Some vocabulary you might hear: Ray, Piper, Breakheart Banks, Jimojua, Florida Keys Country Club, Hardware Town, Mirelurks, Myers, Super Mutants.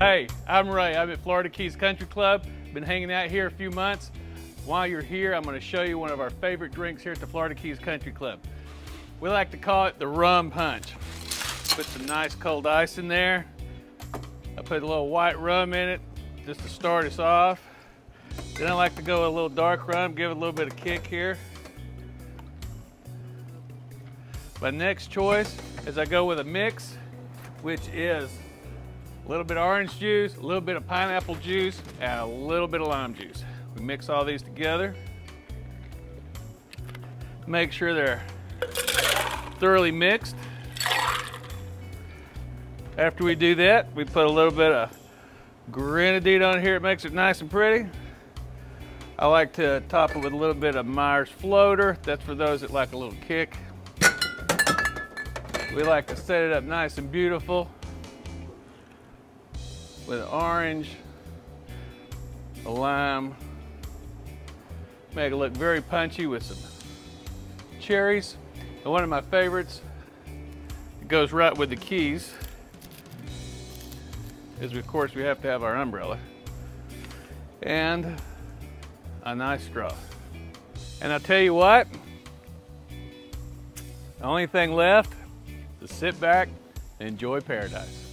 Hey, I'm Ray. I'm at Florida Keys Country Club. Been hanging out here a few months. While you're here, I'm going to show you one of our favorite drinks here at the Florida Keys Country Club. We like to call it the rum punch. Put some nice cold ice in there. I put a little white rum in it just to start us off. Then I like to go with a little dark rum, give it a little bit of kick here. My next choice is I go with a mix, which is a little bit of orange juice, a little bit of pineapple juice, and a little bit of lime juice. We mix all these together. Make sure they're thoroughly mixed. After we do that, we put a little bit of grenadine on here. It makes it nice and pretty. I like to top it with a little bit of Myers floater. That's for those that like a little kick. We like to set it up nice and beautiful with orange, a lime. Make it look very punchy with some cherries. And one of my favorites, it goes right with the keys, is of course we have to have our umbrella and a nice straw. And I'll tell you what, the only thing left is sit back and enjoy paradise.